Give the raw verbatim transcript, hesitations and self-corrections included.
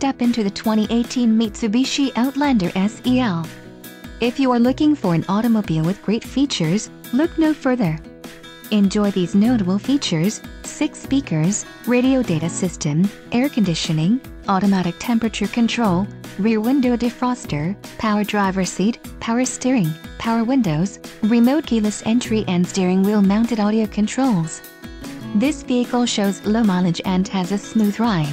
step into the twenty eighteen Mitsubishi Outlander S E L. If you are looking for an automobile with great features, look no further. Enjoy these notable features: six speakers, radio data system, air conditioning, automatic temperature control, rear window defroster, power driver seat, power steering, power windows, remote keyless entry and steering wheel mounted audio controls. This vehicle shows low mileage and has a smooth ride.